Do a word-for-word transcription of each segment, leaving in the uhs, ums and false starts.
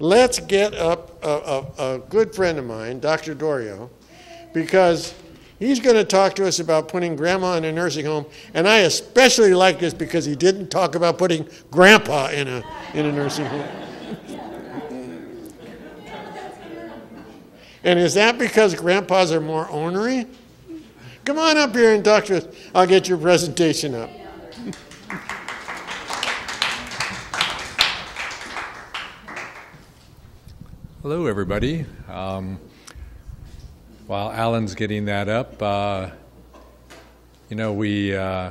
Let's get up a, a, a good friend of mine, Doctor Dorio, because he's going to talk to us about putting grandma in a nursing home. And I especially like this because he didn't talk about putting grandpa in a, in a nursing home. And is that because grandpas are more ornery? Come on up here and talk to us. I'll get your presentation up. Hello, everybody. Um, While Alan's getting that up, uh, you know, we uh,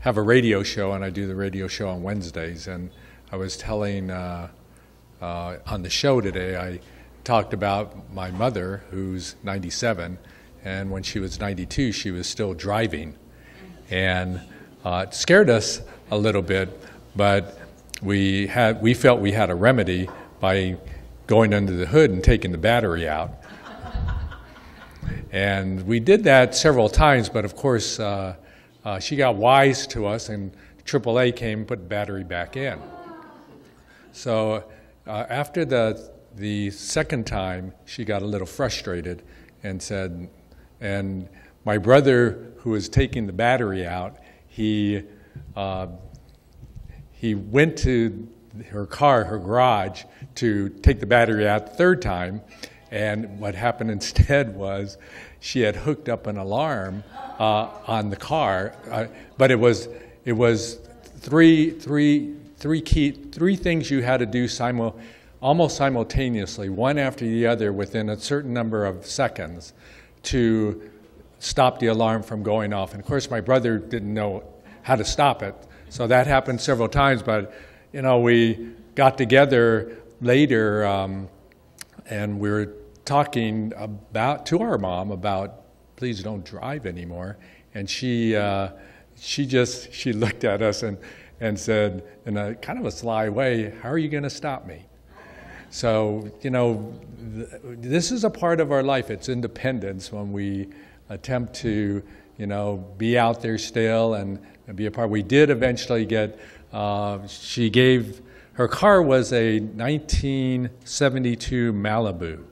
have a radio show, and I do the radio show on Wednesdays. And I was telling uh, uh, on the show today, I talked about my mother, who's ninety-seven, and when she was ninety-two, she was still driving. And uh, it scared us a little bit, but we, had, we felt we had a remedy by going under the hood and taking the battery out. And we did that several times, but of course, uh, uh, she got wise to us, and triple A came and put the battery back in. So uh, after the, the second time, she got a little frustrated and said, and my brother, who was taking the battery out, he, uh, he went to her car, her garage, to take the battery out the third time. And what happened instead was she had hooked up an alarm uh, on the car, uh, but it was it was three three three key three things you had to do simu almost simultaneously, one after the other, within a certain number of seconds, to stop the alarm from going off. And of course, my brother didn't know how to stop it, so that happened several times. But you know, we got together later. Um, And we were talking about to our mom about, please don't drive anymore. And she, uh, she just she looked at us and and said in a kind of a sly way, "How are you going to stop me?" So you know, th this is a part of our life. It's independence when we attempt to you know be out there still and, and be a part. We did eventually get. Uh, she gave. Her car was a nineteen seventy-two Malibu,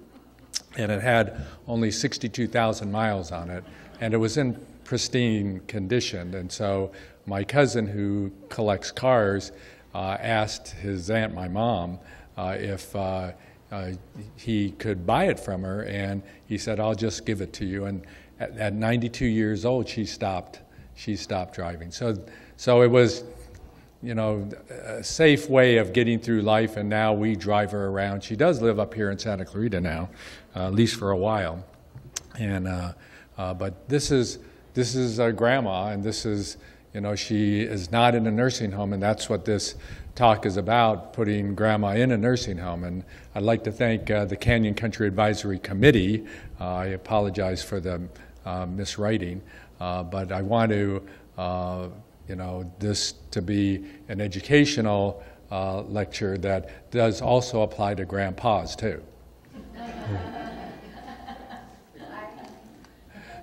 and it had only sixty-two thousand miles on it, and it was in pristine condition. And so my cousin, who collects cars, uh, asked his aunt, my mom, uh, if uh, uh, he could buy it from her, and he said, "I'll just give it to you." And at, at ninety-two years old, she stopped. She stopped driving. So, so it was. You know, a safe way of getting through life, and now we drive her around. She does live up here in Santa Clarita now, uh, at least for a while. And uh, uh, but this is this is our grandma, and this is you know she is not in a nursing home, and that's what this talk is about: putting grandma in a nursing home. And I'd like to thank uh, the Canyon Country Advisory Committee. Uh, I apologize for the uh, miswriting, uh, but I want to. Uh, You know, this to be an educational uh, lecture that does also apply to grandpas, too.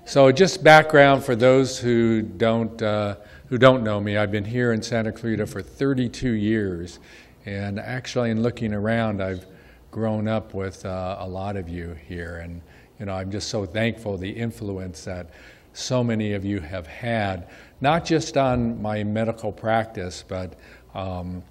So just background for those who don't, uh, who don't know me. I've been here in Santa Clarita for thirty-two years. And actually, in looking around, I've grown up with uh, a lot of you here. And, you know, I'm just so thankful the influence that so many of you have had, not just on my medical practice, but um,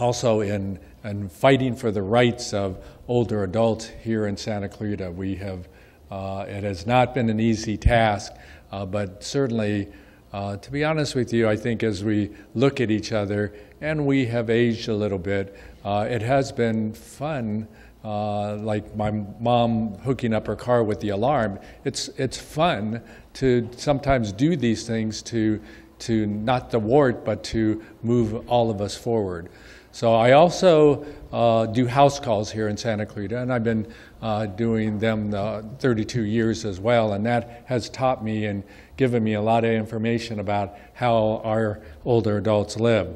also in, in fighting for the rights of older adults here in Santa Clarita. We have, uh, it has not been an easy task, uh, but certainly, uh, to be honest with you, I think as we look at each other, and we have aged a little bit, uh, it has been fun. Uh, like my mom hooking up her car with the alarm, it's it's fun to sometimes do these things to to not to thwart, but to move all of us forward. So I also uh, do house calls here in Santa Clarita, and I've been uh, doing them the thirty-two years as well, and that has taught me and given me a lot of information about how our older adults live.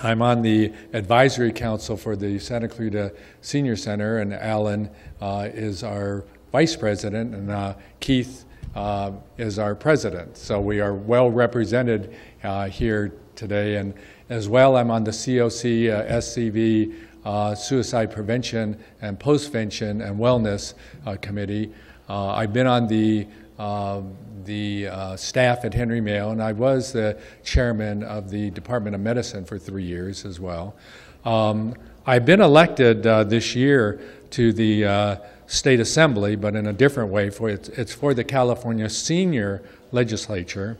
I'm on the advisory council for the Santa Clarita Senior Center, and Alan uh, is our vice president, and uh, Keith uh, is our president. So we are well represented uh, here today. And as well, I'm on the C O C, uh, S C V, uh, Suicide Prevention and Postvention and Wellness uh, Committee. Uh, I've been on the Uh, the uh, staff at Henry Mayo, and I was the chairman of the Department of Medicine for three years as well. Um, I've been elected uh, this year to the uh, State Assembly, but in a different way. For it's, it's for the California Senior Legislature,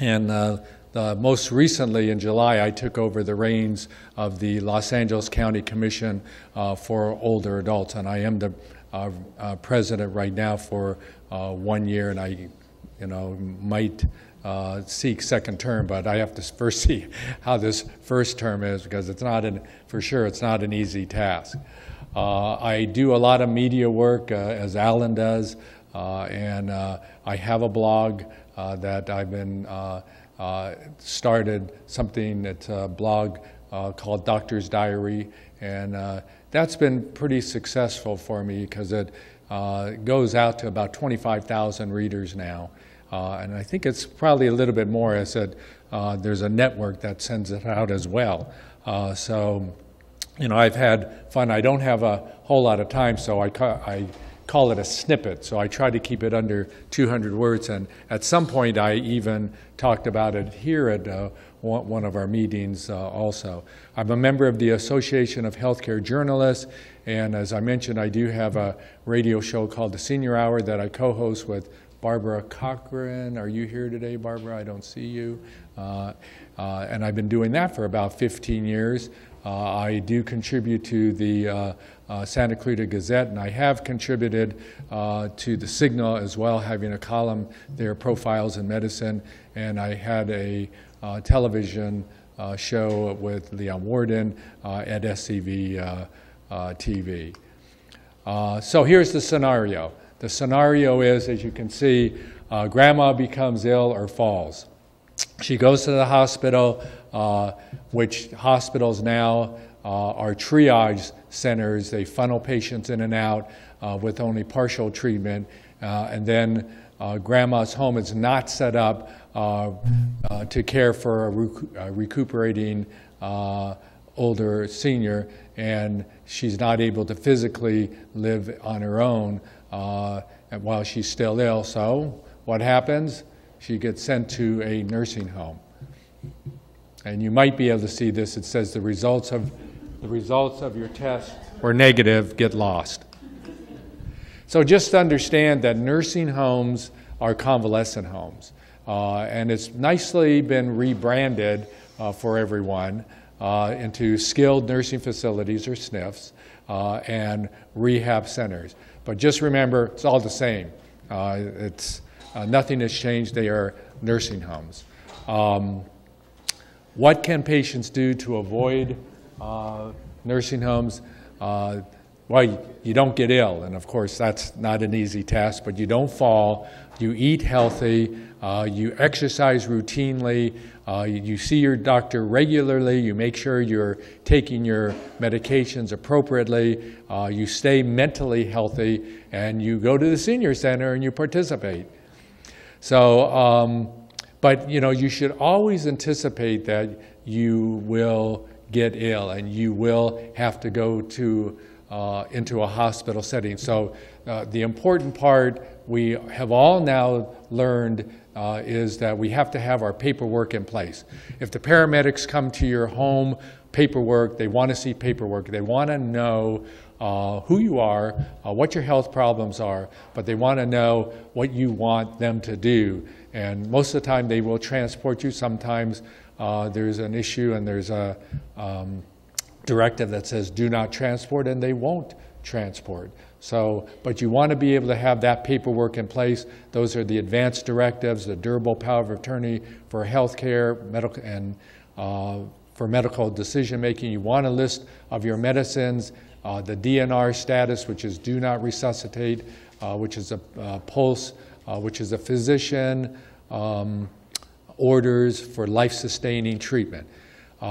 and uh, the, most recently in July, I took over the reins of the Los Angeles County Commission uh, for older adults, and I am the Uh, uh, president right now for uh, one year, and I, you know, might uh, seek second term, but I have to first see how this first term is, because it's not an, for sure, it's not an easy task. Uh, I do a lot of media work, uh, as Alan does, uh, and uh, I have a blog uh, that I've been uh, uh, started something that's a blog uh, called Doctor's Diary, and uh, that's been pretty successful for me because it uh, goes out to about twenty-five thousand readers now. Uh, and I think it's probably a little bit more as it, uh, there's a network that sends it out as well. Uh, so, you know, I've had fun. I don't have a whole lot of time, so I, ca I call it a snippet. So I try to keep it under two hundred words. And at some point, I even talked about it here at uh, one of our meetings uh, also. I'm a member of the Association of Healthcare Journalists, and as I mentioned, I do have a radio show called The Senior Hour that I co-host with Barbara Cochran. Are you here today, Barbara? I don't see you. Uh, uh, and I've been doing that for about fifteen years. Uh, I do contribute to the uh, uh, Santa Clarita Gazette, and I have contributed uh, to The Signal as well, having a column there, Profiles in Medicine, and I had a Uh, television uh, show with Leon Warden uh, at S C V uh, uh, T V. Uh, so here's the scenario. The scenario is, as you can see, uh, grandma becomes ill or falls. She goes to the hospital, uh, which hospitals now uh, are triage centers. They funnel patients in and out uh, with only partial treatment, uh, and then Uh, grandma's home is not set up uh, uh, to care for a, rec a recuperating uh, older senior, and she's not able to physically live on her own uh, while she's still ill. So what happens? She gets sent to a nursing home. And you might be able to see this. It says the results of, the results of your test were negative, get lost. So just understand that nursing homes are convalescent homes, uh, and it's nicely been rebranded uh, for everyone uh, into skilled nursing facilities, or S N Fs, uh, and rehab centers. But just remember, it's all the same. Uh, it's, uh, nothing has changed. They are nursing homes. Um, what can patients do to avoid uh, nursing homes? Uh, Well, you don't get ill, and of course that's not an easy task, but you don't fall, you eat healthy, uh, you exercise routinely, uh, you, you see your doctor regularly, you make sure you're taking your medications appropriately, uh, you stay mentally healthy, and you go to the senior center and you participate. So, um, but you know, you should always anticipate that you will get ill and you will have to go to Uh, into a hospital setting. So uh, the important part we have all now learned uh, is that we have to have our paperwork in place. If the paramedics come to your home, paperwork, they want to see paperwork. They want to know uh, who you are, uh, what your health problems are, but they want to know what you want them to do. And most of the time they will transport you. Sometimes uh, there's an issue and there's a um, directive that says do not transport, and they won't transport. So, but you want to be able to have that paperwork in place. Those are the advanced directives, the durable power of attorney for healthcare, medical, and uh, for medical decision making. You want a list of your medicines, uh, the D N R status, which is do not resuscitate, uh, which is a uh, pulse, uh, which is a physician um, orders for life-sustaining treatment. Uh,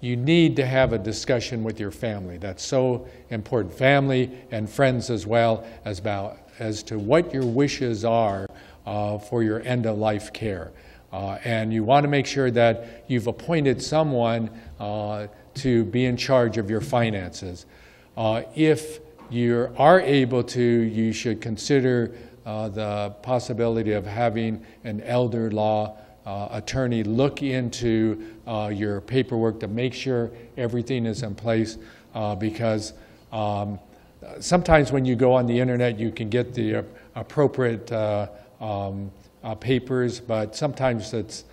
you need to have a discussion with your family. That's so important, family and friends as well, as about as to what your wishes are uh, for your end-of-life care. Uh, and you want to make sure that you've appointed someone uh, to be in charge of your finances. Uh, if you are able to, you should consider uh, the possibility of having an elder law uh, attorney look into uh, your paperwork to make sure everything is in place, uh, because um, sometimes when you go on the internet, you can get the uh, appropriate uh, um, uh, papers, but sometimes it's,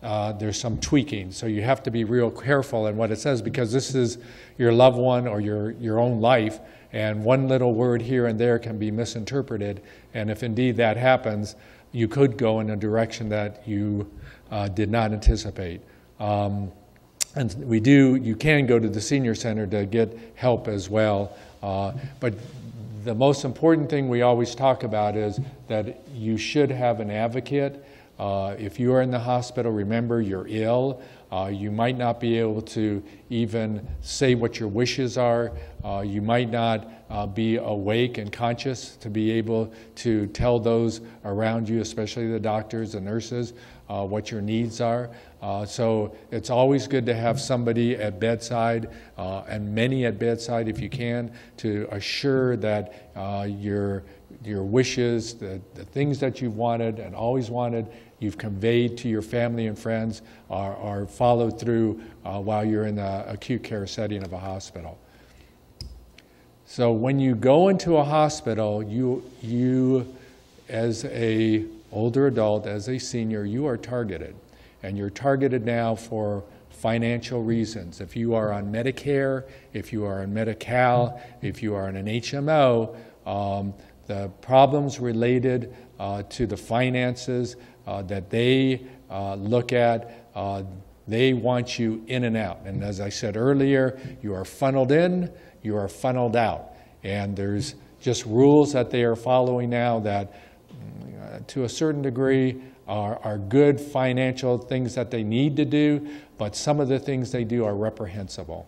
Uh, there's some tweaking, so you have to be real careful in what it says, because this is your loved one or your, your own life, and one little word here and there can be misinterpreted, and if indeed that happens, you could go in a direction that you uh, did not anticipate. Um, and we do, you can go to the senior center to get help as well, uh, but the most important thing we always talk about is that you should have an advocate. Uh, if you are in the hospital, remember you're ill. Uh, you might not be able to even say what your wishes are. Uh, you might not uh, be awake and conscious to be able to tell those around you, especially the doctors and nurses, uh, what your needs are. Uh, so it's always good to have somebody at bedside, uh, and many at bedside if you can, to assure that uh, you're your wishes, the, the things that you've wanted and always wanted, you've conveyed to your family and friends, are, are followed through uh, while you're in the acute care setting of a hospital. So when you go into a hospital, you, you as an older adult, as a senior, you are targeted. And you're targeted now for financial reasons. If you are on Medicare, if you are on Medi-Cal, if you are in an H M O, um, the problems related uh, to the finances uh, that they uh, look at, uh, they want you in and out. And as I said earlier, you are funneled in, you are funneled out. And there's just rules that they are following now that, uh, to a certain degree, are, are good financial things that they need to do, but some of the things they do are reprehensible.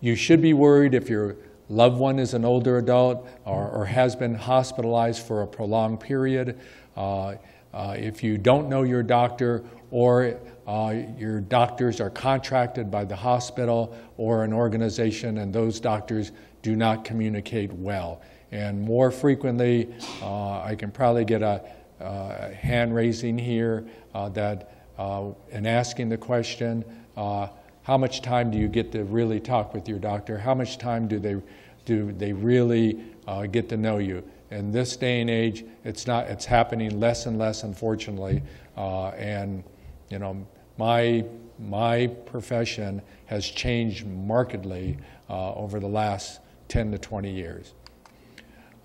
You should be worried if you're loved one is an older adult or, or has been hospitalized for a prolonged period. Uh, uh, if you don't know your doctor, or uh, your doctors are contracted by the hospital or an organization, and those doctors do not communicate well. And more frequently, uh, I can probably get a, a hand raising here uh, that uh, in asking the question, uh, how much time do you get to really talk with your doctor? How much time do they, do they really uh, get to know you? In this day and age, it's not. It's happening less and less, unfortunately. Uh, and you know, my my profession has changed markedly uh, over the last ten to twenty years.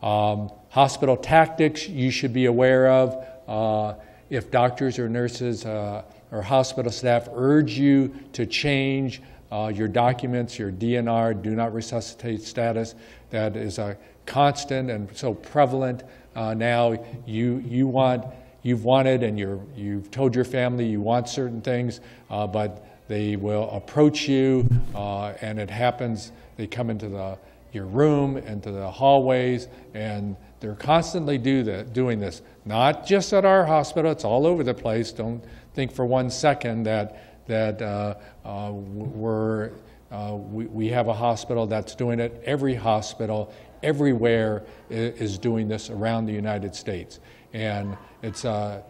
Um, hospital tactics you should be aware of. Uh, if doctors or nurses Uh, or hospital staff urge you to change uh, your documents, your D N R, do not resuscitate status, that is a constant and so prevalent uh, now. You, you want, you've wanted and you're, you've told your family you want certain things, uh, but they will approach you uh, and it happens, they come into the, your room, into the hallways, and they're constantly do the, doing this. Not just at our hospital, it's all over the place. Don't think for one second that, that uh, uh, we're, uh, we, we have a hospital that's doing it. Every hospital, everywhere is doing this around the United States. And it's, uh,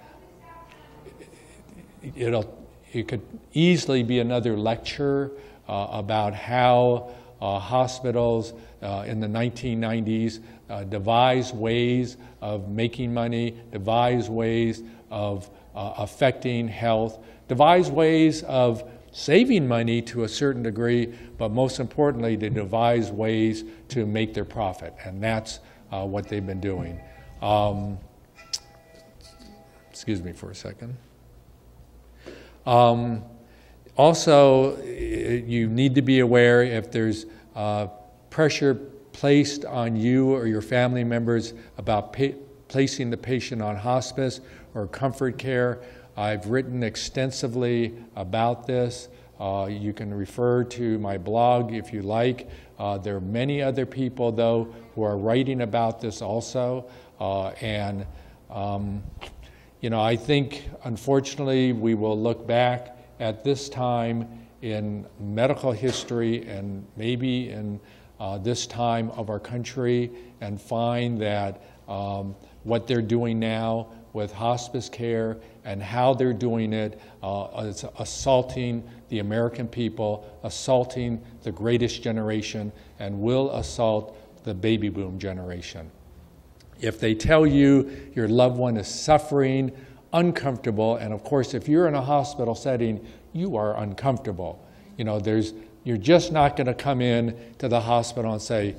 it'll, it could easily be another lecture uh, about how uh, hospitals uh, in the nineteen nineties uh, devised ways of making money, devised ways of Uh, affecting health, devise ways of saving money to a certain degree, but most importantly, they devise ways to make their profit, and that's uh, what they've been doing. Um, excuse me for a second. Um, also, you need to be aware if there's uh, pressure placed on you or your family members about pa placing the patient on hospice or comfort care. I've written extensively about this. Uh, you can refer to my blog if you like. Uh, there are many other people, though, who are writing about this also. Uh, and, um, you know, I think, unfortunately, we will look back at this time in medical history and maybe in uh, this time of our country and find that um, what they're doing now with hospice care and how they're doing it uh, is assaulting the American people, assaulting the greatest generation, and will assault the baby boom generation. If they tell you your loved one is suffering, uncomfortable, and of course, if you're in a hospital setting, you are uncomfortable. You know, there's, you're just not going to come in to the hospital and say,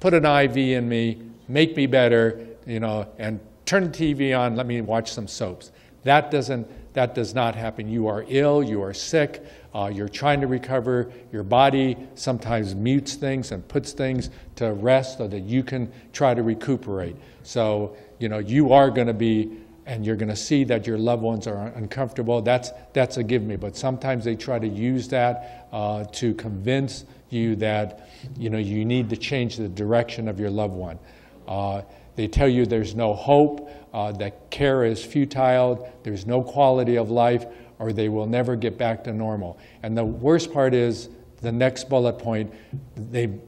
put an I V in me, make me better, you know, and turn the T V on, let me watch some soaps. That doesn't, that does not happen. You are ill, you are sick, uh, you're trying to recover. Your body sometimes mutes things and puts things to rest so that you can try to recuperate. So, you know, you are going to be, and you're going to see that your loved ones are uncomfortable. That's, that's a give me. But sometimes they try to use that uh, to convince you that, you know, you need to change the direction of your loved one. Uh, They tell you there's no hope, uh, that care is futile, there's no quality of life, or they will never get back to normal. And the worst part is the next bullet point. They,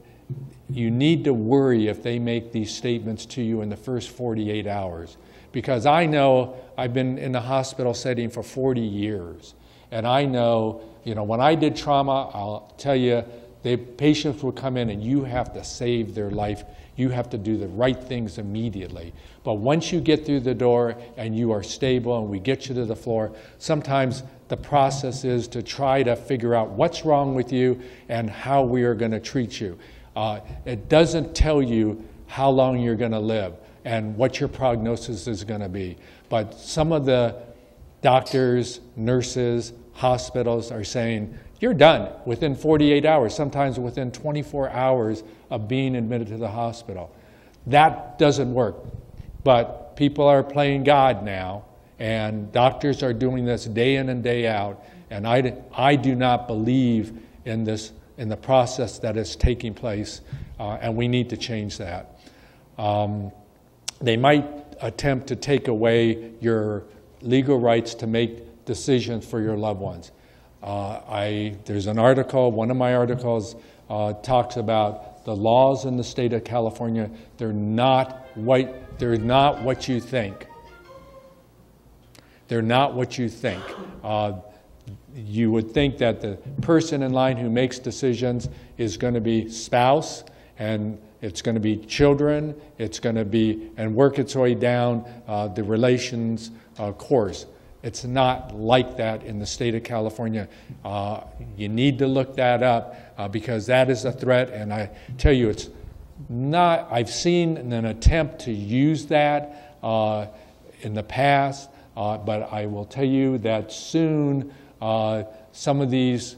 you need to worry if they make these statements to you in the first forty-eight hours. Because I know I've been in the hospital setting for forty years. And I know, you know, when I did trauma, I'll tell you, the patients will come in and you have to save their life. You have to do the right things immediately. But once you get through the door and you are stable and we get you to the floor, sometimes the process is to try to figure out what's wrong with you and how we are going to treat you. Uh, it doesn't tell you how long you're going to live and what your prognosis is going to be. But some of the doctors, nurses, hospitals are saying, you're done within forty-eight hours, sometimes within twenty-four hours of being admitted to the hospital. That doesn't work. But people are playing God now, and doctors are doing this day in and day out. And I, I do not believe in, this, in the process that is taking place, uh, and we need to change that. Um, they might attempt to take away your legal rights to make decisions for your loved ones. Uh, I, there's an article, one of my articles uh, talks about the laws in the state of California. They're not, white, they're not what you think. They're not what you think. Uh, you would think that the person in line who makes decisions is going to be spouse, and it's going to be children, it's going to be, and work its way down uh, the relations uh, course. It's not like that in the state of California. Uh, you need to look that up uh, because that is a threat. And I tell you, it's not, I've seen an attempt to use that uh, in the past, uh, but I will tell you that soon uh, some of these,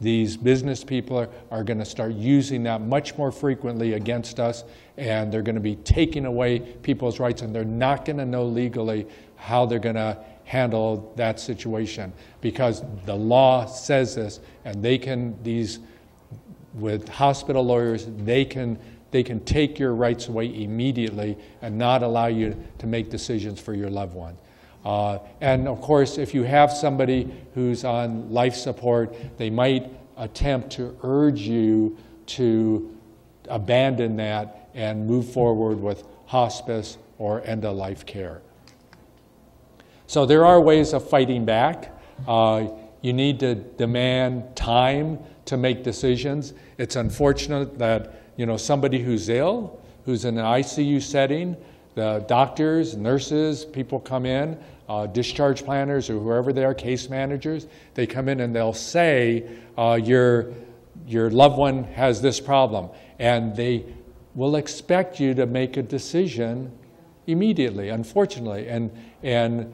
these business people are, are gonna start using that much more frequently against us, and they're gonna be taking away people's rights, and they're not gonna know legally how they're gonna handle that situation, because the law says this, and they can, these, with hospital lawyers, they can, they can take your rights away immediately and not allow you to make decisions for your loved one. Uh, and of course, if you have somebody who's on life support, they might attempt to urge you to abandon that and move forward with hospice or end-of-life care. So there are ways of fighting back. Uh, you need to demand time to make decisions. It's unfortunate that, you know, somebody who's ill, who's in an I C U setting, the doctors, nurses, people come in, uh, discharge planners or whoever they are, case managers, they come in and they'll say, uh, your, your loved one has this problem. And they will expect you to make a decision immediately, unfortunately. And, and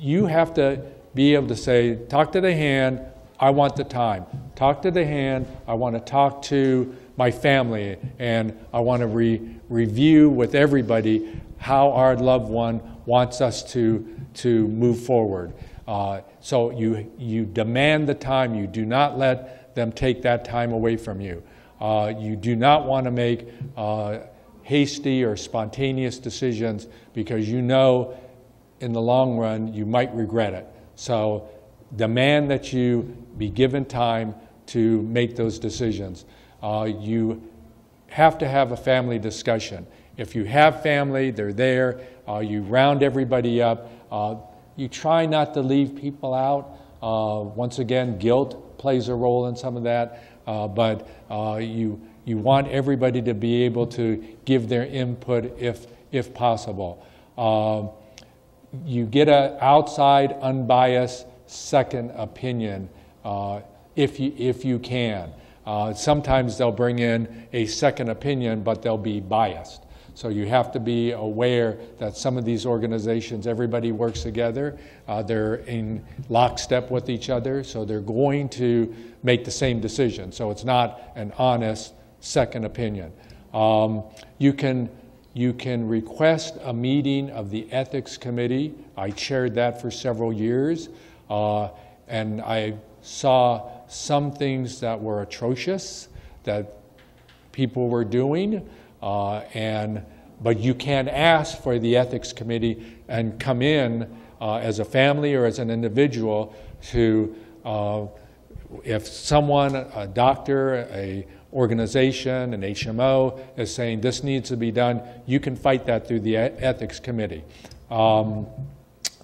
you have to be able to say, talk to the hand, I want the time. Talk to the hand, I want to talk to my family, and I want to re review with everybody how our loved one wants us to, to move forward. Uh, so you, you demand the time. You do not let them take that time away from you. Uh, you do not want to make uh, hasty or spontaneous decisions, because you know in the long run, you might regret it. So demand that you be given time to make those decisions. Uh, you have to have a family discussion. If you have family, they're there. Uh, you round everybody up. Uh, you try not to leave people out. Uh, once again, guilt plays a role in some of that, uh, but uh, you you want everybody to be able to give their input if if possible. Uh, you get an outside, unbiased second opinion uh, if you if you can. Uh, sometimes they'll bring in a second opinion, but they'll be biased. So you have to be aware that some of these organizations, everybody works together. Uh, they're in lockstep with each other, so they're going to make the same decision. So it's not an honest second opinion. Um, you can, you can request a meeting of the Ethics Committee. I chaired that for several years, uh, and I saw some things that were atrocious that people were doing. Uh, and, but you can ask for the Ethics Committee and come in uh, as a family or as an individual to, uh, if someone, a doctor, a organization, an H M O is saying this needs to be done, you can fight that through the Ethics Committee. Um,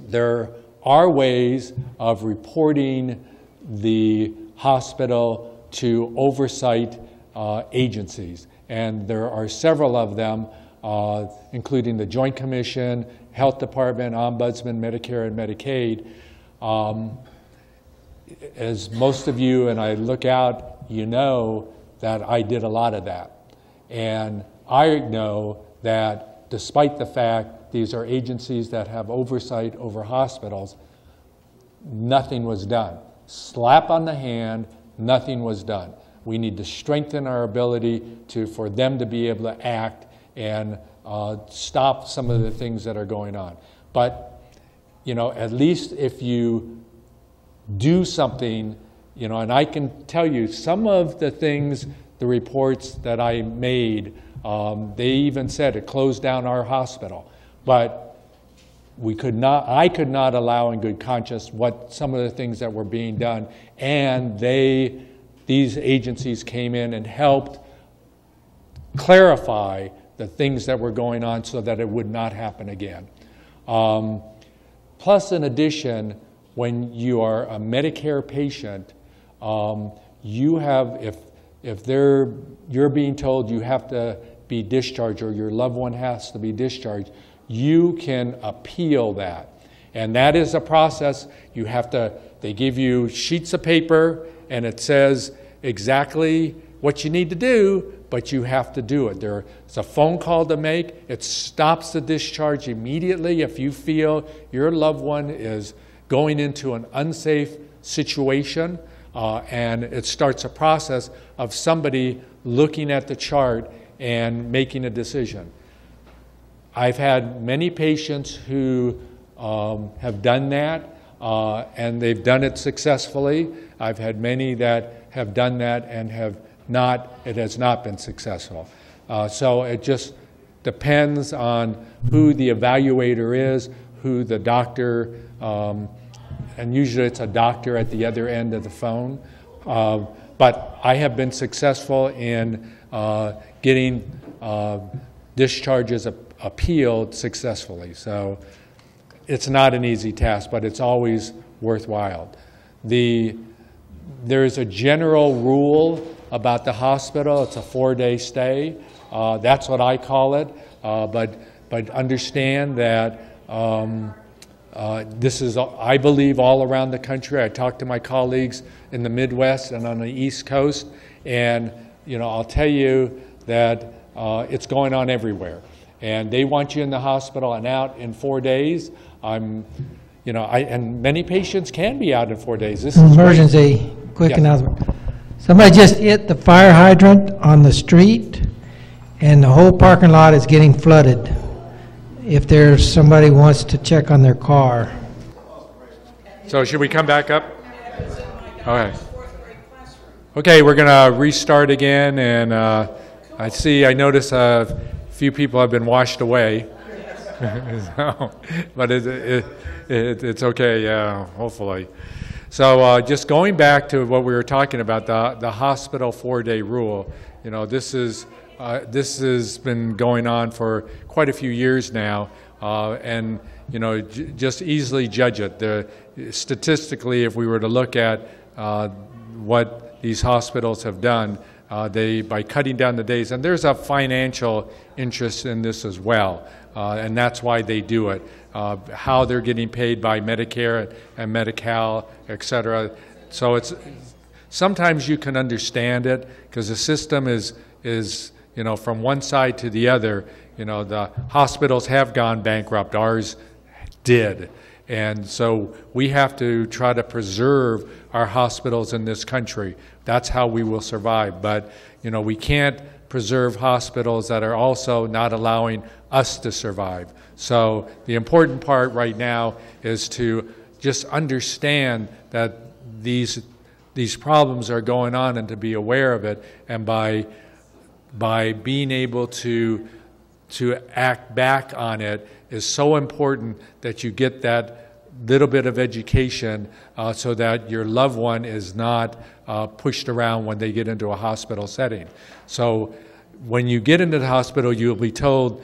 there are ways of reporting the hospital to oversight uh, agencies. And there are several of them, uh, including the Joint Commission, Health Department, Ombudsman, Medicare, and Medicaid. Um, as most of you, and I look out, you know that I did a lot of that. And I know that despite the fact these are agencies that have oversight over hospitals, nothing was done. Slap on the hand, nothing was done. We need to strengthen our ability to, for them to be able to act and uh, stop some of the things that are going on. But, you know, at least if you do something, you know, and I can tell you some of the things, the reports that I made, um, they even said it closed down our hospital. But we could not, I could not allow in good conscience what some of the things that were being done, and they, these agencies came in and helped clarify the things that were going on so that it would not happen again. Um, plus, in addition, when you are a Medicare patient, um, you have, if, if they're, you're being told you have to be discharged or your loved one has to be discharged, you can appeal that. And that is a process. You have to, they give you sheets of paper, and it says exactly what you need to do, but you have to do it. There's a phone call to make. It stops the discharge immediately if you feel your loved one is going into an unsafe situation, uh, and it starts a process of somebody looking at the chart and making a decision. I've had many patients who um, have done that. Uh, and they've done it successfully. I've had many that have done that and have not, it has not been successful. Uh, so it just depends on who the evaluator is, who the doctor, um, and usually it's a doctor at the other end of the phone. Uh, but I have been successful in uh, getting uh, discharges appealed successfully. So it's not an easy task, but it's always worthwhile. The, there is a general rule about the hospital. It's a four-day stay. Uh, that's what I call it. Uh, but, but understand that um, uh, this is, I believe, all around the country. I talk to my colleagues in the Midwest and on the East Coast, and you know, I'll tell you that uh, it's going on everywhere. And they want you in the hospital and out in four days. I'm, you know, I, and many patients can be out in four days. This emergency, is emergency, quick yeah. announcement. Somebody just hit the fire hydrant on the street, and the whole parking lot is getting flooded. If there's somebody wants to check on their car. So should we come back up? All right. Okay, we're gonna restart again, and uh, I see, I notice uh, few people have been washed away, so, but it, it, it, it's okay, yeah, hopefully. So uh, just going back to what we were talking about, the, the hospital four-day rule, you know, this is, uh, this has been going on for quite a few years now, uh, and, you know, j just easily judge it. The, statistically, if we were to look at uh, what these hospitals have done, uh, they, by cutting down the days, and there's a financial interest in this as well, uh, and that's why they do it. Uh, how they're getting paid by Medicare and Medi-Cal, et cetera. So it's, sometimes you can understand it because the system is, is, you know, from one side to the other. You know, the hospitals have gone bankrupt, ours did. And so we have to try to preserve our hospitals in this country. That's how we will survive. But, you know, we can't preserve hospitals that are also not allowing us to survive. So the important part right now is to just understand that these, these problems are going on and to be aware of it. And by, by being able to, to act back on it, is so important that you get that little bit of education uh, so that your loved one is not uh, pushed around when they get into a hospital setting. So when you get into the hospital, you'll be told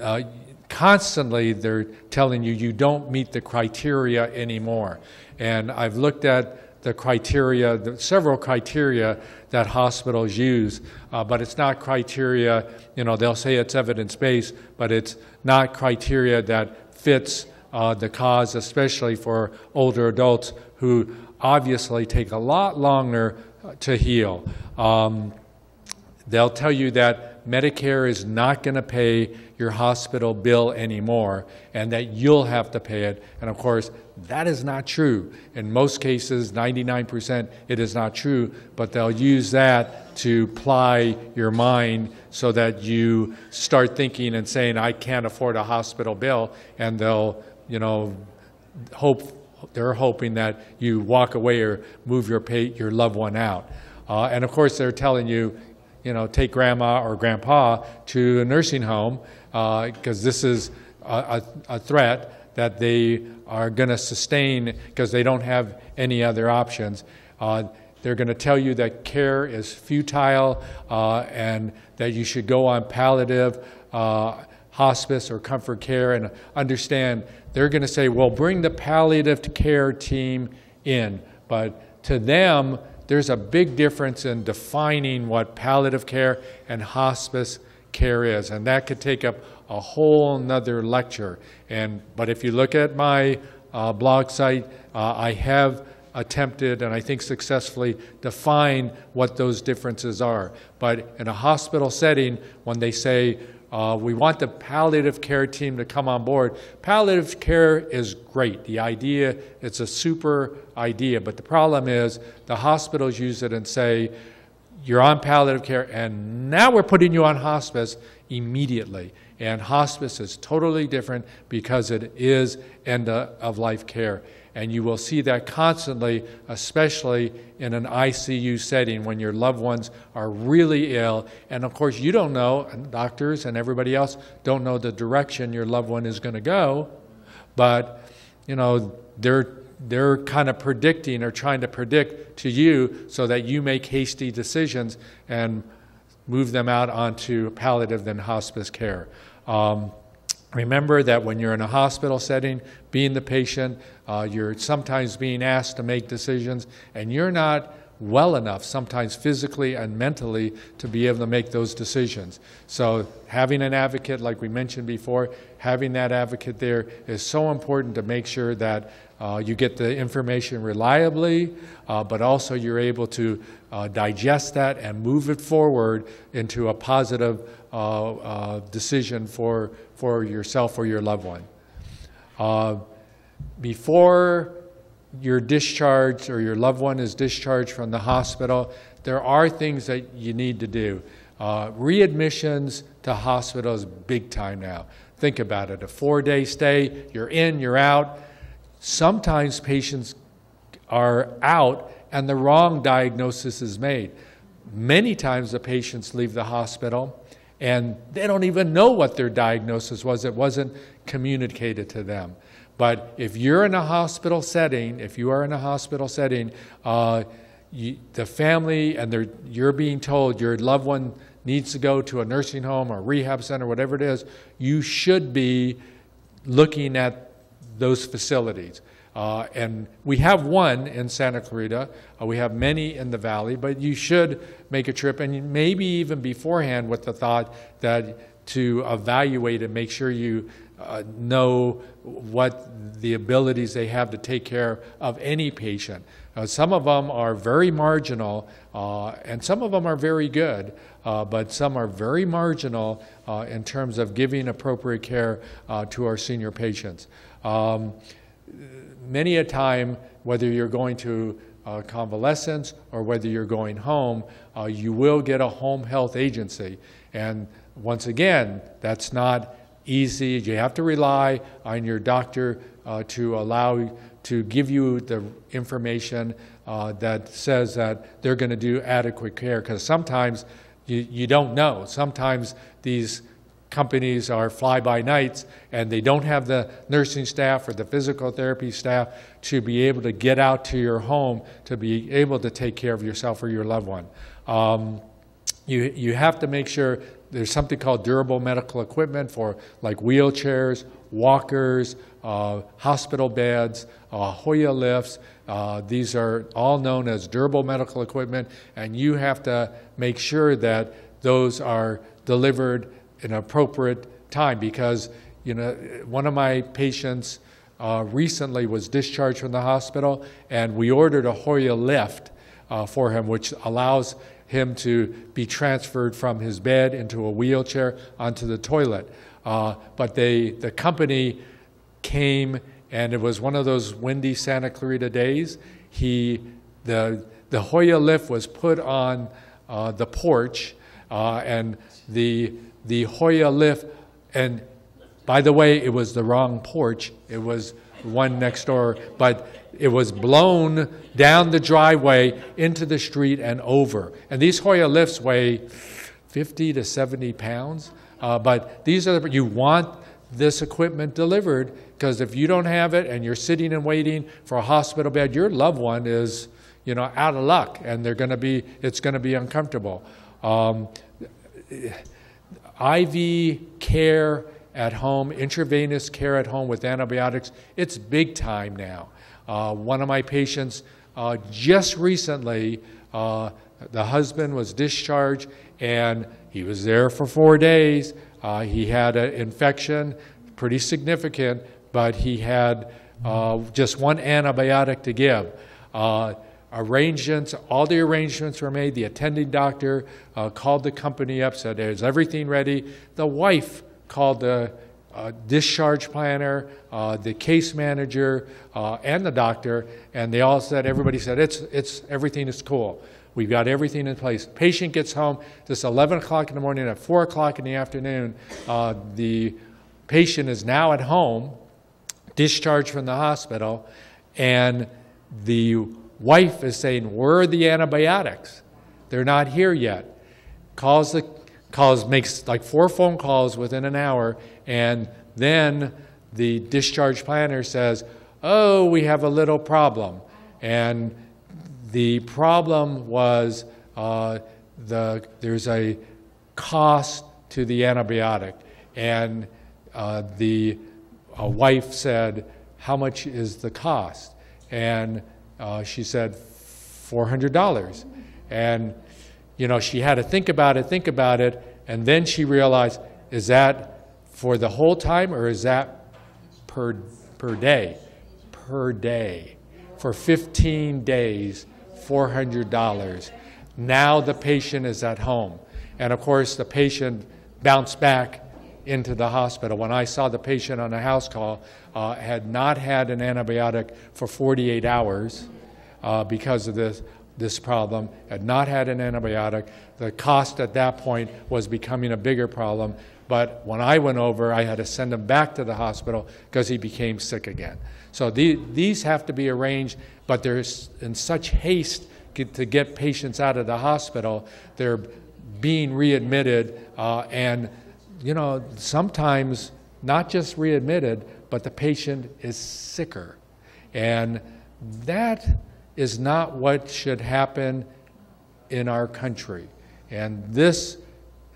uh, constantly, they're telling you, you don't meet the criteria anymore. And I've looked at the criteria, the several criteria that hospitals use, uh, but it's not criteria, you know, they'll say it's evidence-based, but it's not criteria that fits uh, the cause, especially for older adults who obviously take a lot longer to heal. Um, they'll tell you that Medicare is not going to pay your hospital bill anymore and that you'll have to pay it. And of course, that is not true. In most cases, ninety-nine percent, it is not true, but they'll use that to ply your mind so that you start thinking and saying, I can't afford a hospital bill, and they'll, you know, hope, they're hoping that you walk away or move your, pay, your loved one out. Uh, and of course, they're telling you, you know, take grandma or grandpa to a nursing home because uh, this is a, a, a threat that they are going to sustain because they don't have any other options. Uh, they're going to tell you that care is futile uh, and that you should go on palliative, uh, hospice, or comfort care. And understand, they're going to say, well, bring the palliative care team in. But to them, there's a big difference in defining what palliative care and hospice care is, and that could take up a whole nother lecture. And, but if you look at my uh, blog site, uh, I have attempted, and I think successfully, define what those differences are. But in a hospital setting, when they say, uh, we want the palliative care team to come on board, palliative care is great. The idea, it's a super idea, but the problem is the hospitals use it and say, you're on palliative care, and now we're putting you on hospice immediately. And hospice is totally different because it is end-of-life care. And you will see that constantly, especially in an I C U setting when your loved ones are really ill. And of course, you don't know, and doctors and everybody else don't know the direction your loved one is going to go. But, you know, they're they're kind of predicting or trying to predict to you so that you make hasty decisions and move them out onto palliative and hospice care. Um, remember that when you're in a hospital setting, being the patient, uh, you're sometimes being asked to make decisions, and you're not well enough, sometimes physically and mentally, to be able to make those decisions. So having an advocate, like we mentioned before, having that advocate there is so important to make sure that uh, you get the information reliably, uh, but also you're able to uh, digest that and move it forward into a positive uh, uh, decision for, for yourself or your loved one. Uh, before you're discharged or your loved one is discharged from the hospital, there are things that you need to do. Uh, readmissions to hospitals big time now. Think about it, a four-day stay, you're in, you're out. Sometimes patients are out and the wrong diagnosis is made. Many times the patients leave the hospital and they don't even know what their diagnosis was. It wasn't communicated to them. But if you're in a hospital setting, if you are in a hospital setting, uh, you, the family and they're, you're being told your loved one needs to go to a nursing home or a rehab center, whatever it is, you should be looking at those facilities. Uh, and we have one in Santa Clarita. Uh, we have many in the valley, but you should make a trip, and maybe even beforehand with the thought that to evaluate and make sure you uh, know what the abilities they have to take care of any patient. Uh, some of them are very marginal, uh, and some of them are very good, uh, but some are very marginal uh, in terms of giving appropriate care uh, to our senior patients. Um, Many a time, whether you're going to uh, convalescence or whether you're going home, uh, you will get a home health agency. And once again, that's not easy. You have to rely on your doctor uh, to allow, to give you the information uh, that says that they're going to do adequate care, because sometimes you, you don't know. Sometimes these companies are fly-by-nights, and they don't have the nursing staff or the physical therapy staff to be able to get out to your home to be able to take care of yourself or your loved one. Um, you, you have to make sure there's something called durable medical equipment for like wheelchairs, walkers, uh, hospital beds, uh, Hoya lifts. Uh, these are all known as durable medical equipment, and you have to make sure that those are delivered an appropriate time, because you know one of my patients uh, recently was discharged from the hospital, and we ordered a Hoya lift uh, for him, which allows him to be transferred from his bed into a wheelchair onto the toilet. Uh, but they, the company came, and it was one of those windy Santa Clarita days. He, the the Hoya lift was put on uh, the porch, uh, and the The Hoya lift, and by the way, it was the wrong porch. It was one next door, but it was blown down the driveway into the street and over. And these Hoya lifts weigh fifty to seventy pounds. Uh, but these are the, you want this equipment delivered, because if you don't have it and you're sitting and waiting for a hospital bed, your loved one is, you know, out of luck, and they're going to be, it's going to be uncomfortable. Um, I V care at home, intravenous care at home with antibiotics, it's big time now. Uh, one of my patients uh, just recently, uh, the husband was discharged, and he was there for four days. Uh, he had an infection, pretty significant, but he had uh, just one antibiotic to give. Uh, Arrangements, all the arrangements were made. The attending doctor uh, called the company up, said, is everything ready? The wife called the uh, discharge planner, uh, the case manager, uh, and the doctor, and they all said, everybody said, it's, it's, everything is cool. We've got everything in place. Patient gets home, this eleven o'clock in the morning, at four o'clock in the afternoon, uh, the patient is now at home, discharged from the hospital, and the wife is saying, where are the antibiotics? They're not here yet. Calls the, calls, makes like four phone calls within an hour, and then the discharge planner says, oh, we have a little problem. And the problem was uh, the, there's a cost to the antibiotic. And uh, the uh, wife said, how much is the cost? And Uh, she said four hundred dollars, and you know she had to think about it, think about it, and then she realized, is that for the whole time or is that per per day? Per day, for fifteen days, four hundred dollars. Now the patient is at home, and of course the patient bounced back into the hospital. When I saw the patient on a house call, uh, had not had an antibiotic for forty-eight hours uh, because of this, this problem, had not had an antibiotic. The cost at that point was becoming a bigger problem, but when I went over, I had to send him back to the hospital because he became sick again. So the, these have to be arranged, but they're in such haste get, to get patients out of the hospital, they're being readmitted, uh, and you know, sometimes not just readmitted, but the patient is sicker. And that is not what should happen in our country. And this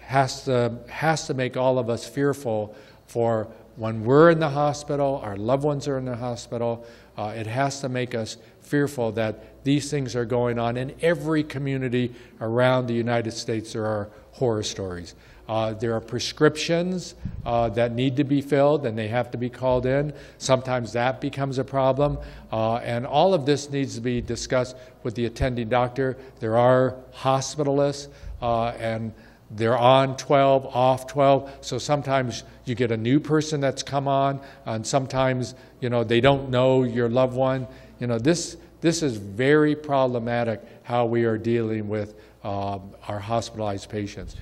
has to, has to make all of us fearful for when we're in the hospital, our loved ones are in the hospital, uh, it has to make us fearful that these things are going on. In every community around the United States, there are horror stories. Uh, there are prescriptions uh, that need to be filled, and they have to be called in. Sometimes that becomes a problem. Uh, and all of this needs to be discussed with the attending doctor. There are hospitalists, uh, and they're on twelve, off twelve. So sometimes you get a new person that's come on, and sometimes, you know, they don't know your loved one. You know, this, this is very problematic, how we are dealing with uh, our hospitalized patients.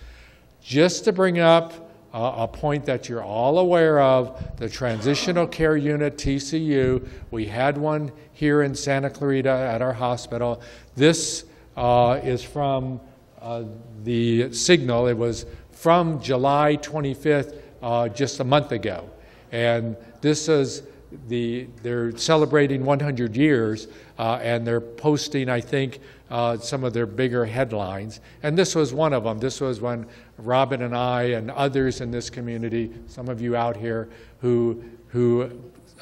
Just to bring up uh, a point that you're all aware of, the Transitional Care Unit, T C U, we had one here in Santa Clarita at our hospital. This uh, is from uh, The Signal. It was from July twenty-fifth, uh, just a month ago. And this is the, they're celebrating one hundred years, uh, and they're posting, I think, Uh, some of their bigger headlines. And this was one of them. This was when Robin and I and others in this community, some of you out here who, who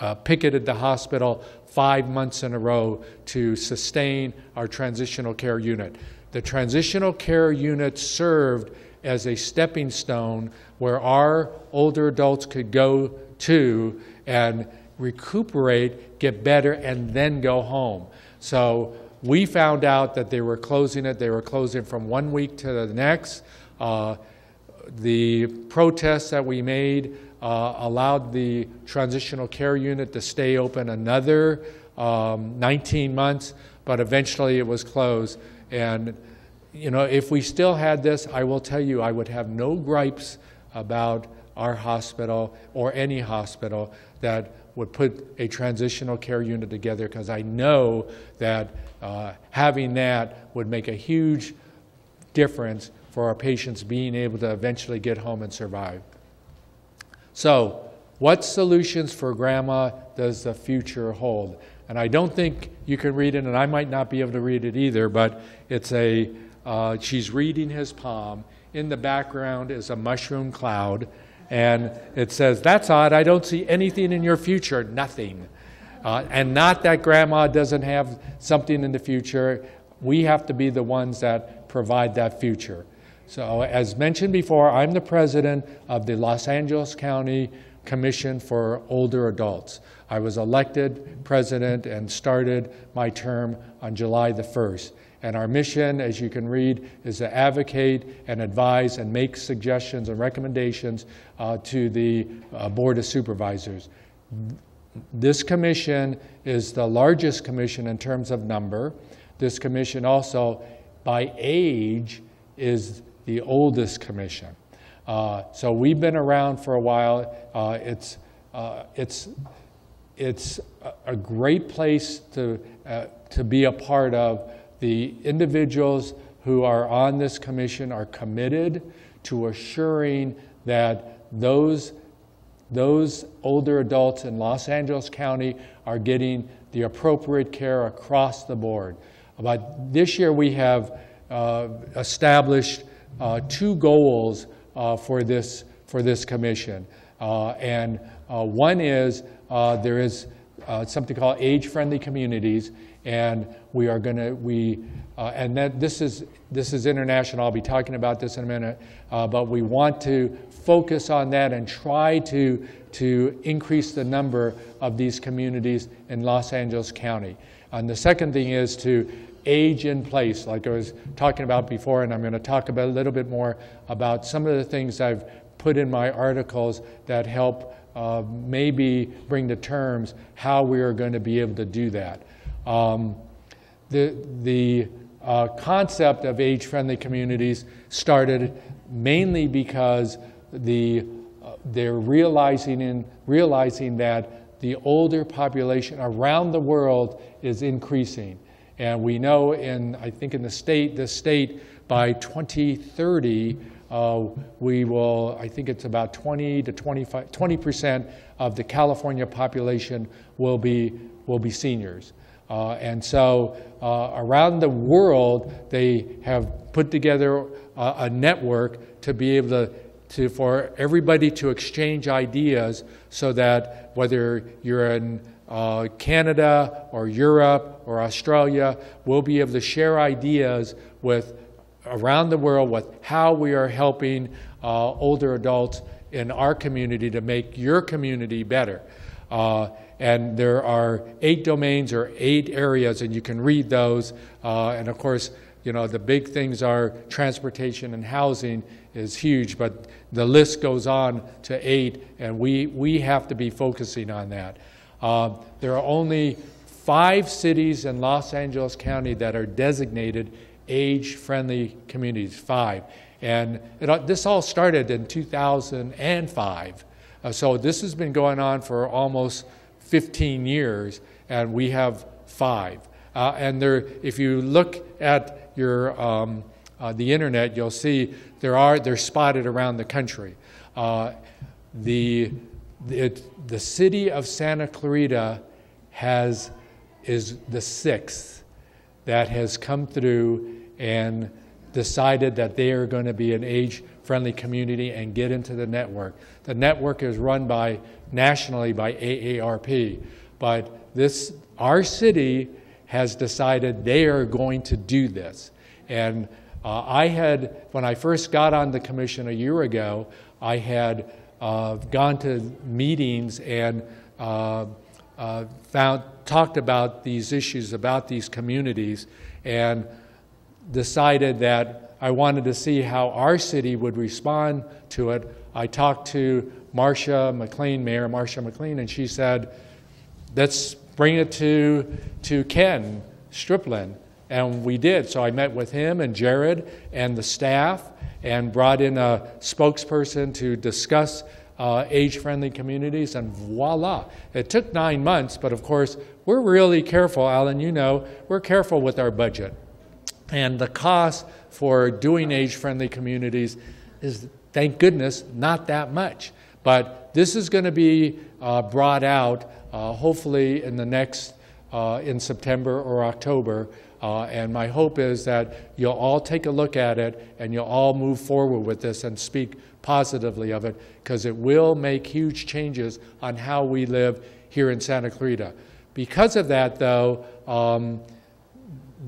uh, picketed the hospital five months in a row to sustain our transitional care unit. The transitional care unit served as a stepping stone where our older adults could go to and recuperate, get better, and then go home. So we found out that they were closing it. They were closing from one week to the next. Uh, the protests that we made uh, allowed the transitional care unit to stay open another um, nineteen months, but eventually it was closed. And you know, if we still had this, I will tell you, I would have no gripes about our hospital or any hospital that would put a transitional care unit together, because I know that uh, having that would make a huge difference for our patients being able to eventually get home and survive. So what solutions for grandma does the future hold? And I don't think you can read it, and I might not be able to read it either, but it's a, uh, she's reading his palm. In the background is a mushroom cloud. And it says, that's odd, I don't see anything in your future, nothing. Uh, and not that grandma doesn't have something in the future. We have to be the ones that provide that future. So as mentioned before, I'm the president of the Los Angeles County Commission for Older Adults. I was elected president and started my term on July the first. And our mission, as you can read, is to advocate and advise and make suggestions and recommendations uh, to the uh, Board of Supervisors. This commission is the largest commission in terms of number. This commission also, by age, is the oldest commission. Uh, so we've been around for a while. Uh, it's, uh, it's, it's a great place to, uh, to be a part of. The individuals who are on this commission are committed to assuring that those, those older adults in Los Angeles County are getting the appropriate care across the board. About this year, we have uh, established uh, two goals uh, for, this, for this commission. Uh, and uh, one is uh, there is uh, something called age-friendly communities. And we are going to, we, uh, and that this is, this is international. I'll be talking about this in a minute. Uh, but we want to focus on that and try to, to increase the number of these communities in Los Angeles County. And the second thing is to age in place, like I was talking about before, and I'm going to talk about a little bit more about some of the things I've put in my articles that help uh, maybe bring to terms how we are going to be able to do that. Um, the the uh, concept of age-friendly communities started mainly because the, uh, they're realizing, in, realizing that the older population around the world is increasing. And we know in, I think in the state, the state by twenty thirty, Uh, we will, I think it's about twenty to twenty-five, twenty percent of the California population will be, will be seniors. Uh, and so uh, around the world, they have put together a, a network to be able to, to, for everybody to exchange ideas so that whether you're in uh, Canada or Europe or Australia, we'll be able to share ideas with around the world with how we are helping uh, older adults in our community to make your community better. Uh, And there are eight domains or eight areas, and you can read those. Uh, and of course, you know, the big things are transportation and housing is huge, but the list goes on to eight, and we, we have to be focusing on that. Uh, there are only five cities in Los Angeles County that are designated age-friendly communities, five. And it, this all started in two thousand five. Uh, so this has been going on for almost fifteen years, and we have five. Uh, and there, if you look at your um, uh, the internet, you'll see there are they're spotted around the country. Uh, the it, the city of Santa Clarita has is the sixth that has come through and decided that they are going to be an age-friendly community and get into the network. The network is run by nationally by A A R P, but this our city has decided they are going to do this. And uh, I had, when I first got on the commission a year ago, I had uh, gone to meetings and uh, uh, found talked about these issues about these communities and decided that I wanted to see how our city would respond to it. I talked to Marsha McLean, Mayor Marsha McLean, and she said, let's bring it to, to Ken Striplin. And we did. So I met with him and Jared and the staff and brought in a spokesperson to discuss uh, age-friendly communities, and voila. It took nine months, but of course, we're really careful, Alan, you know, we're careful with our budget. And the cost for doing age-friendly communities is, thank goodness, not that much. But this is going to be uh, brought out uh, hopefully in the next, uh, in September or October. Uh, and my hope is that you'll all take a look at it and you'll all move forward with this and speak positively of it, because it will make huge changes on how we live here in Santa Clarita. Because of that, though, um,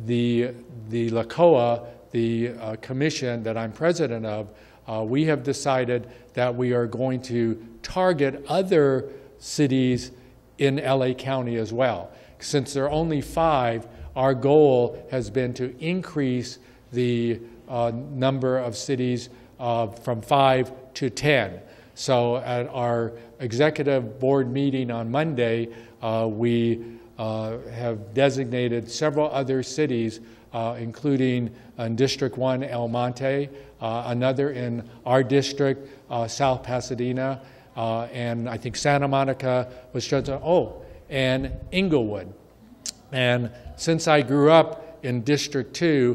the, the LACOA, the uh, commission that I'm president of, Uh, we have decided that we are going to target other cities in L A County as well. Since there are only five, our goal has been to increase the uh, number of cities uh, from five to ten. So at our executive board meeting on Monday, uh, we uh, have designated several other cities, uh, including in District one, El Monte, Uh, another in our district, uh, South Pasadena, uh, and I think Santa Monica was just, oh, and Inglewood. And since I grew up in District two, uh,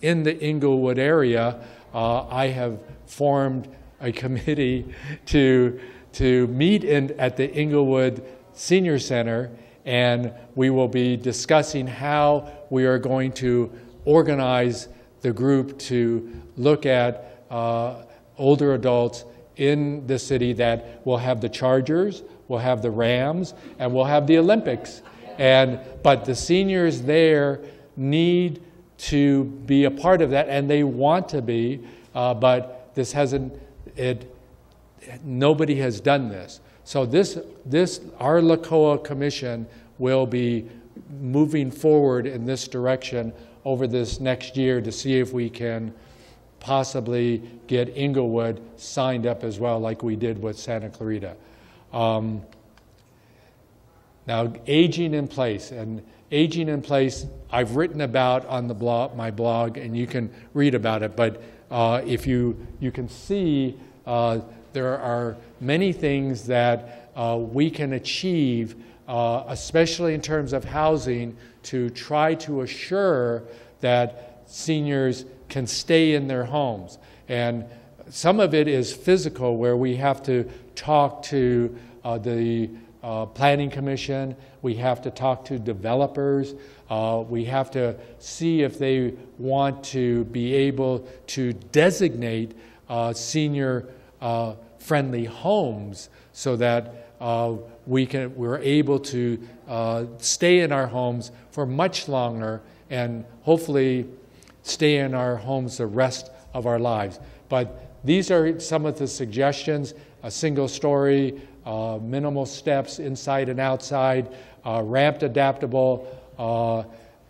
in the Inglewood area, uh, I have formed a committee to, to meet in, at the Inglewood Senior Center, and we will be discussing how we are going to organize the group to look at uh, older adults in the city that will have the Chargers, will have the Rams, and will have the Olympics. And, but the seniors there need to be a part of that, and they want to be, uh, but this hasn't, it, nobody has done this. So this, this, our LACOA Commission will be moving forward in this direction over this next year to see if we can possibly get Inglewood signed up as well, like we did with Santa Clarita. Um, now, aging in place, and aging in place, I've written about on the blog, my blog, and you can read about it. But uh, if you you can see, uh, there are many things that uh, we can achieve, uh, especially in terms of housing, to try to assure that seniors can stay in their homes. And some of it is physical, where we have to talk to uh, the uh, Planning Commission, we have to talk to developers, uh, we have to see if they want to be able to designate uh, senior uh, friendly homes so that uh, we can, we're able to uh, stay in our homes for much longer and hopefully stay in our homes the rest of our lives. But these are some of the suggestions: a single story, uh, minimal steps inside and outside, uh, ramped adaptable, uh,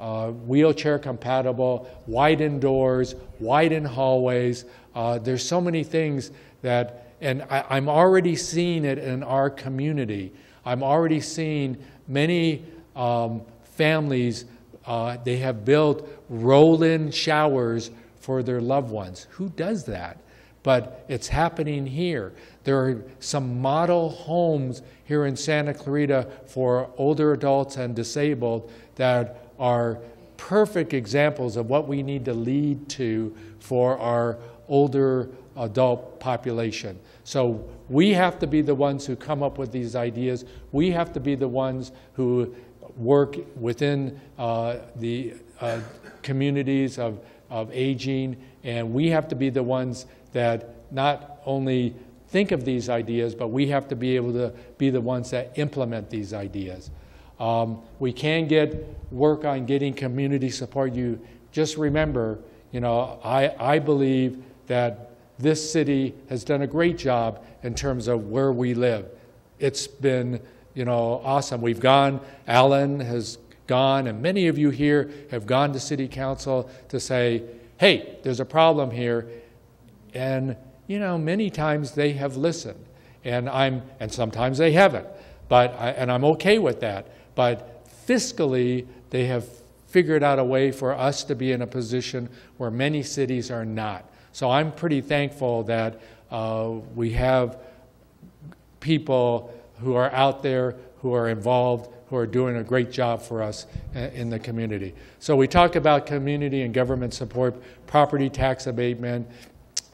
uh, wheelchair compatible, wide indoors, wide in hallways. Uh, there's so many things that, and I, I'm already seeing it in our community. I'm already seeing many um, families, uh, they have built roll-in showers for their loved ones. Who does that? But it's happening here. There are some model homes here in Santa Clarita for older adults and disabled that are perfect examples of what we need to lead to for our older adult population. So we have to be the ones who come up with these ideas. We have to be the ones who work within uh, the uh, communities of of aging, and we have to be the ones that not only think of these ideas, but we have to be able to be the ones that implement these ideas. Um, we can get work on getting community support. You just remember, you know, I, I believe that this city has done a great job in terms of where we live. It's been, you know, awesome. We've gone, Alan has gone, and many of you here have gone to City Council to say, hey, there's a problem here. And, you know, many times they have listened, and I'm, and sometimes they haven't, but I, and I'm okay with that. But fiscally, they have figured out a way for us to be in a position where many cities are not. So I'm pretty thankful that uh, we have people who are out there, who are involved, who are doing a great job for us in the community. So we talk about community and government support, property tax abatement,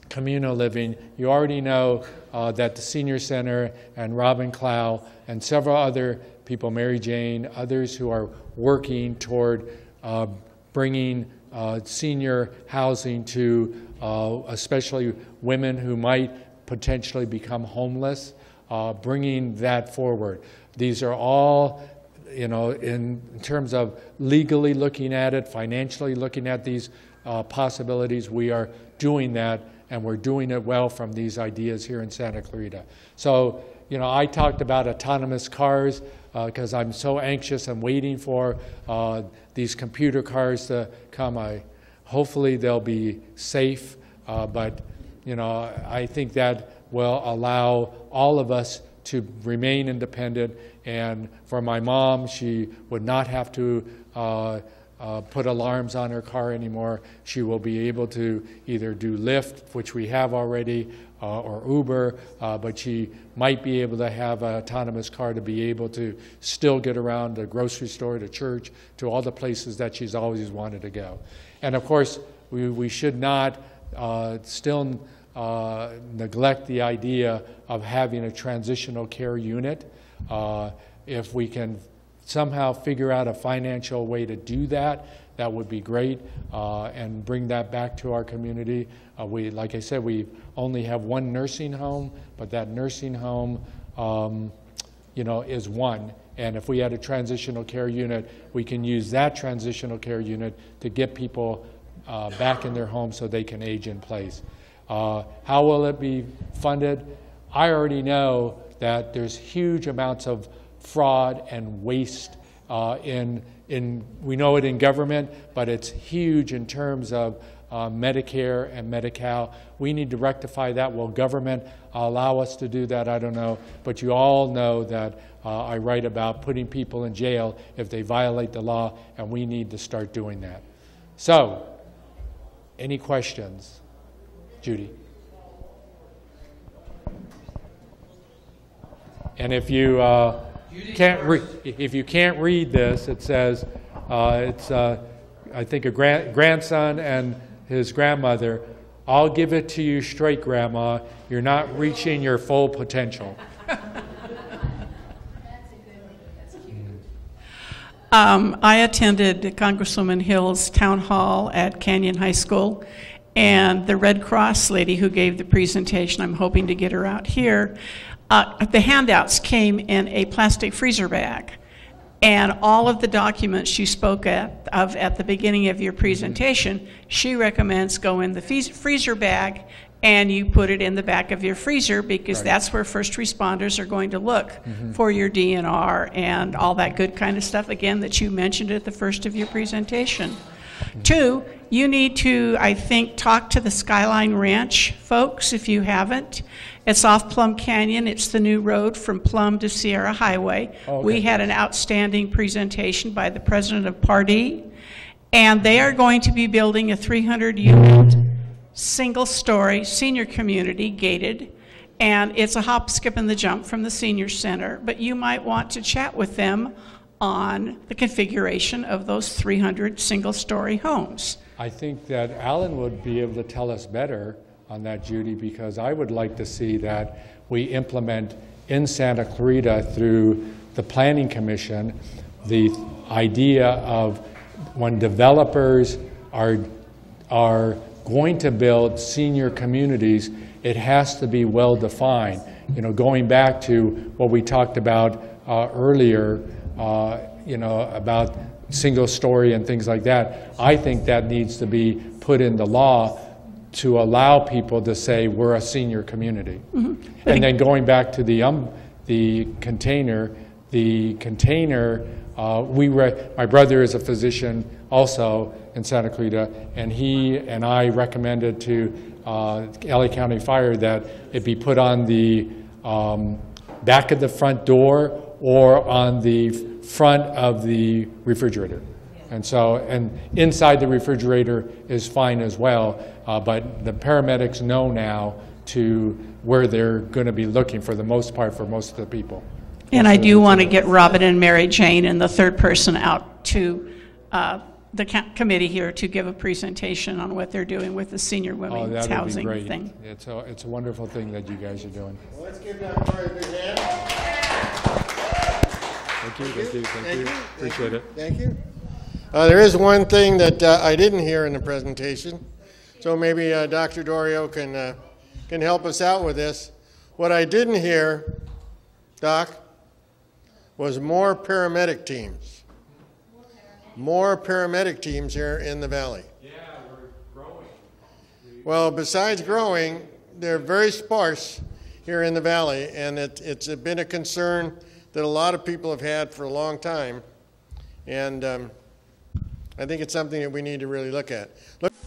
communal living. You already know uh, that the Senior Center and Robin Clow and several other people, Mary Jane, others who are working toward uh, bringing uh, senior housing to uh, especially women who might potentially become homeless, uh, bringing that forward. These are all, you know, in terms of legally looking at it, financially looking at these uh, possibilities, we are doing that, and we're doing it well from these ideas here in Santa Clarita. So, you know, I talked about autonomous cars because uh, I'm so anxious. I'm waiting for uh, these computer cars to come. I, hopefully they'll be safe, uh, but, you know, I think that will allow all of us to remain independent. And for my mom, she would not have to uh, uh, put alarms on her car anymore. She will be able to either do Lyft, which we have already, uh, or Uber, uh, but she might be able to have an autonomous car to be able to still get around the grocery store, to church, to all the places that she's always wanted to go. And of course, we, we should not uh, still Uh, neglect the idea of having a transitional care unit. Uh, if we can somehow figure out a financial way to do that, that would be great, uh, and bring that back to our community. Uh, we, like I said, we only have one nursing home, but that nursing home, um, you know, is one. And if we had a transitional care unit, we can use that transitional care unit to get people uh, back in their home so they can age in place. Uh, how will it be funded? I already know that there's huge amounts of fraud and waste uh, in, in, we know it in government, but it's huge in terms of uh, Medicare and Medi-Cal. We need to rectify that. Will government allow us to do that? I don't know. But you all know that uh, I write about putting people in jail if they violate the law, and we need to start doing that. So, any questions? Judy. And if you uh, can't re if you can't read this, it says uh, it's uh, I think a grand grandson and his grandmother I'll give it to you straight, Grandma. You're not reaching your full potential. Um, I attended Congresswoman Hill's town hall at Canyon High School, and the Red Cross lady who gave the presentation, I'm hoping to get her out here, uh, the handouts came in a plastic freezer bag, and all of the documents you spoke at, of at the beginning of your presentation, she recommends go in the freezer bag and you put it in the back of your freezer, because right. that's where first responders are going to look mm-hmm. for your D N R and all that good kind of stuff, again, that you mentioned at the first of your presentation. Mm-hmm. Two, you need to, I think, talk to the Skyline Ranch folks if you haven't. It's off Plum Canyon. It's the new road from Plum to Sierra Highway. Oh, okay. We had an outstanding presentation by the president of Pardee, and they are going to be building a three hundred unit single-story senior community, gated, and it's a hop, skip, and the jump from the senior center. But you might want to chat with them on the configuration of those three hundred single-story homes. I think that Alan would be able to tell us better on that, Judy, because I would like to see that we implement in Santa Clarita through the Planning Commission the idea of when developers are are going to build senior communities, it has to be well defined. You know, going back to what we talked about uh, earlier, uh, you know, about single story and things like that, I think that needs to be put in the law to allow people to say we're a senior community. Mm-hmm. And then going back to the, um, the container, the container, uh, we re my brother is a physician also in Santa Clarita, and he and I recommended to uh, L A County Fire that it be put on the um, back of the front door or on the front of the refrigerator. And so, and inside the refrigerator is fine as well, uh, but the paramedics know now to where they're gonna be looking for the most part for most of the people. And I do wanna get Robin and Mary Jane and the third person out to uh, the committee here to give a presentation on what they're doing with the senior women's oh, housing thing. It's a, it's a wonderful thing that you guys are doing. Well, let's give that part a big hand. Thank you, thank you, thank you. Appreciate it. Thank you. Uh, there is one thing that uh, I didn't hear in the presentation, so maybe uh, Doctor Dorio can, uh, can help us out with this. What I didn't hear, Doc, was more paramedic teams. More paramedic teams here in the Valley. Yeah, we're growing. Well, besides growing, they're very sparse here in the Valley, and it, it's been a concern that a lot of people have had for a long time, and um, I think it's something that we need to really look at. Look